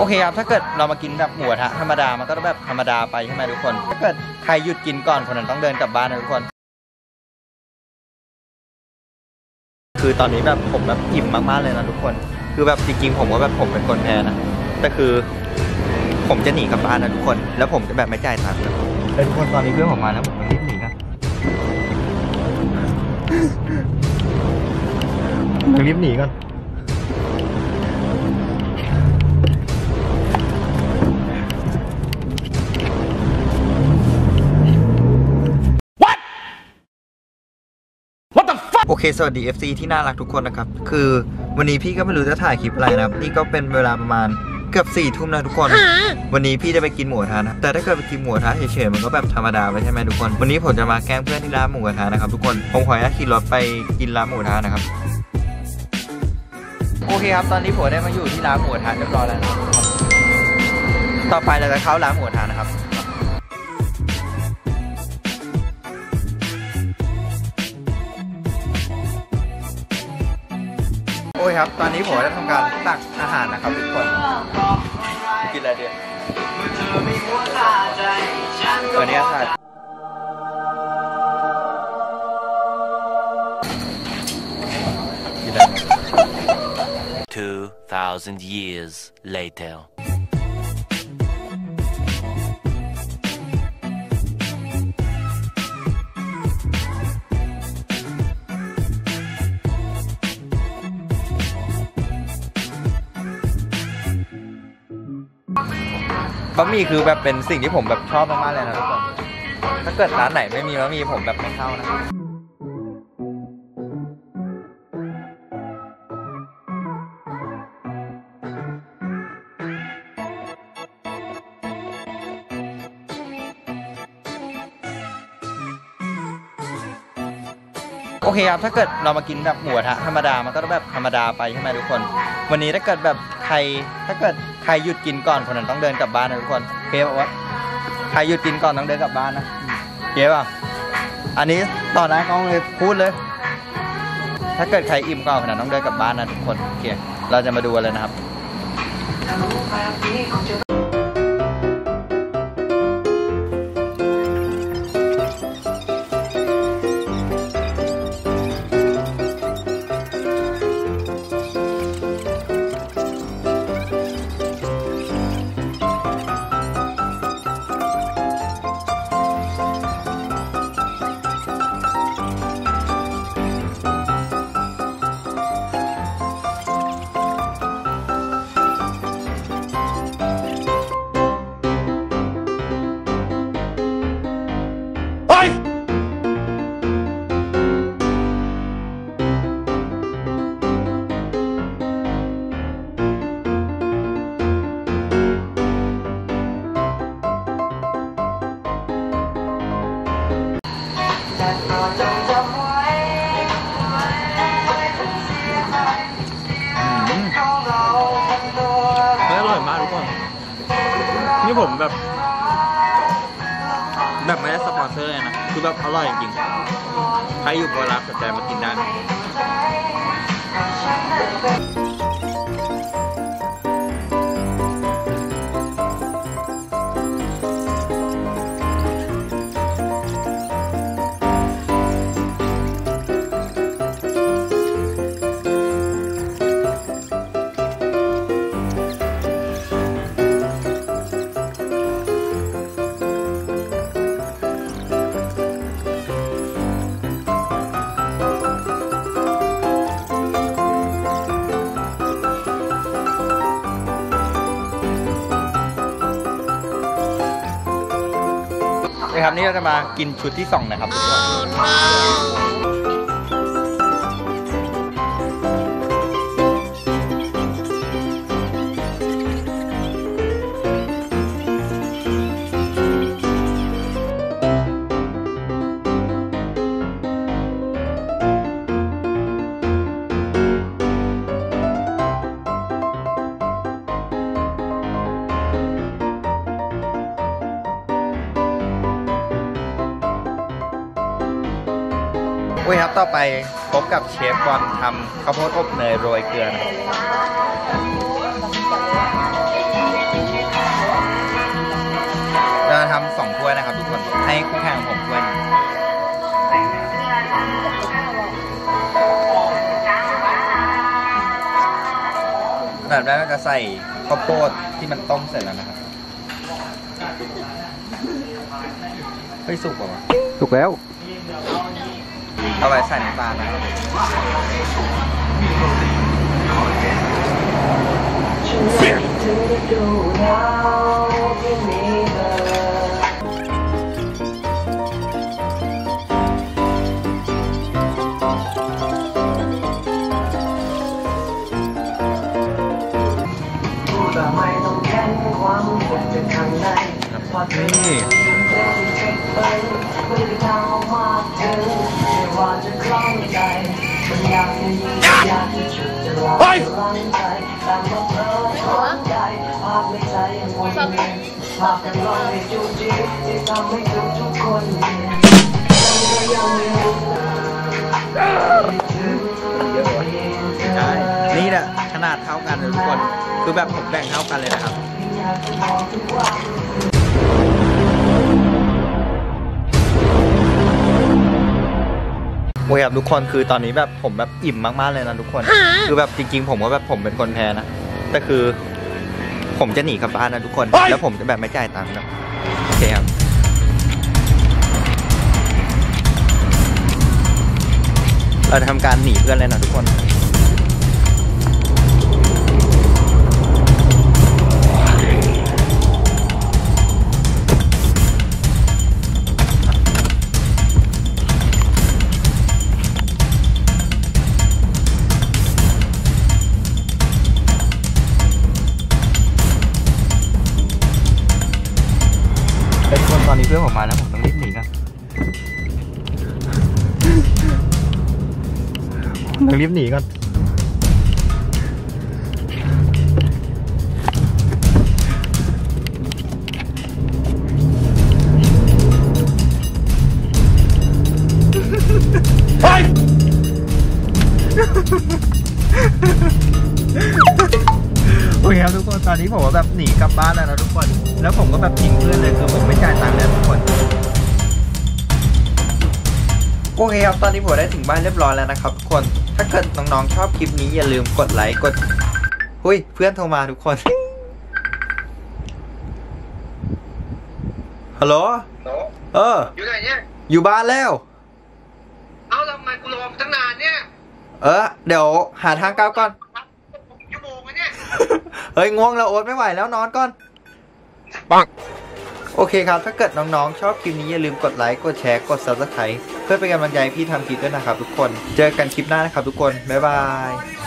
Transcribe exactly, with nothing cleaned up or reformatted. โอเคครับถ้าเกิดเรามากินแบบหมูกระทะธรรมดามันก็แบบธรรมดาไปใช่ไหมทุกคนถ้าเกิดใครหยุดกินก่อนคนนั้นต้องเดินกลับบ้านนะทุกคนคือตอนนี้แบบผมแบบอิ่มมากๆเลยนะทุกคนคือแบบจริงๆผมก็แบบผมเป็นคนแพ้นะแต่คือผมจะหนีกลับบ้านนะทุกคนแล้วผมจะแบบไม่จ่ายตังค์แต่ทุกคนตอนนี้เพื่อนผมมาแล้วผมรีบหนีนะรีบหนีก่อนโอเคสวัสดี เอฟ ซี ที่น่ารักทุกคนนะครับคือวันนี้พี่ก็ไม่รู้จะถ่ายคลิปอะไรนะครับนี่ก็เป็นเวลาประมาณเกือบสี่ทุ่มนะทุกคนวันนี้พี่จะไปกินหมูกระทะนะแต่ถ้าเกิดไปกินหมูกระทะเฉยๆมันก็แบบธรรมดาไปใช่ไหมทุกคนวันนี้ผมจะมาแกล้งเพื่อนที่ร้านหมูกระทะนะครับทุกคนผมขออนุญาตขี่รถไปกินร้านหมูกระทะนะครับโอเคครับตอนนี้ผมได้มาอยู่ที่ร้านหมูกระทะเรียบร้อยแล้วนะต่อไปเราจะเข้าร้านหมูกระทะนะครับโอ้ยครับตอนนี้ผมได้ทำการตักอาหารนะครับทุกคนกินอะไรเดี๋ยวตัวนี้ค่ะกินอะไร two thousand years laterบะหมี่คือแบบเป็นสิ่งที่ผมแบบชอบมากๆเลยนะทุกคนถ้าเกิดร้านไหนไม่มีบะหมี่ผมแบบไม่เข้านะโอเคครับถ้าเกิดเรามากินแบบหมูกระทะธรรมดามันก็แบบธรรมดาไปใช่ไหมทุกคนวันนี้ถ้าเกิดแบบใครถ้าเกิดใครหยุดกินก่อนคนนั้นต้องเดินกลับบ้านนะทุกคนเก๊บอกว่าใครหยุดกินก่อนต้องเดินกลับบ้านนะเก๊บอกอันนี้ต่อหน้ากล้องเลยพูดเลยถ้าเกิดใครอิ่มก่อนคนนั้นต้องเดินกลับบ้านนะทุกคนโอเคเราจะมาดูเลยนะครับนี่ผมแบบแบบไม่ได้สปอนเซอร์เลยนะคือแบบอร่อยจริงๆใครอยู่โบราณสนใจมากินได้ครับนี่เราจะมากินชุดที่สองนะครับทุกคนโอเคครับต่อไปพบกับเชฟบอลทำข้าวโพดอบเนยโรยเกลือนะครับ วยนะครับทุกคนให้คู่แข่งของผมถ้วยแบบนั้นก็จะใส่ข้าวโพดที่มันต้มเสร็จแล้วนะครับเฮ้ยสุกป่ะวะสุกแล้วเอาไว้ใส่น้ำตาลนะครับนี่แหละขนาดเท่ากันเลยทุกคนคือแบบผมแบ่งเท่ากันเลยนะครับโอเคครับทุกคนคือตอนนี้แบบผมแบบอิ่มมากๆเลยนะทุกคนคือแบบจริงๆผมก็แบบผมเป็นคนแพ้นะแต่คือผมจะหนีกลับบ้านนะทุกคนแล้วผมจะแบบไม่จ่ายตังค์นะโอเคครับเราทำการหนีเพื่อนเลยนะทุกคนตอนนี้เพื่อนผมมาแล้วผมต้องรีบหนีนะต้องรีบหนีก่อนไปโอเคครับทุกคนตอนนี้ผมแบบหนีกลับบ้านแล้วนะทุกคนแล้วผมก็แบบทิ้งเพื่อนเลยคือผมไม่จ่ายตังค์แล้วทุกคนโอเคครับตอนนี้ผมได้ถึงบ้านเรียบร้อยแล้วนะครับทุกคนถ้าเกิดน้องๆชอบคลิปนี้อย่าลืมกดไลค์กดหุ้ยเพื่อนโทรมาทุกคนฮัลโหลเอออยู่ไหนเนี่ยอยู่บ้านแล้วเอ้าทำไมกูรอตั้งนานเนี่ยเออเดี๋ยวหาทางก้าวก่อนชั่วโมงเนี่ยเฮ้ยง่วงแล้วโอ๊ตไม่ไหวแล้วนอนก่อนปังโอเคครับถ้าเกิดน้องๆชอบคลิปนี้อย่าลืมกดไลค์กดแชร์กด ซับสไครบ์ เพื่อเป็นกำลังใจพี่ทำคลิปด้วยนะครับทุกคนเจอกันคลิปหน้านะครับทุกคนบ๊ายบาย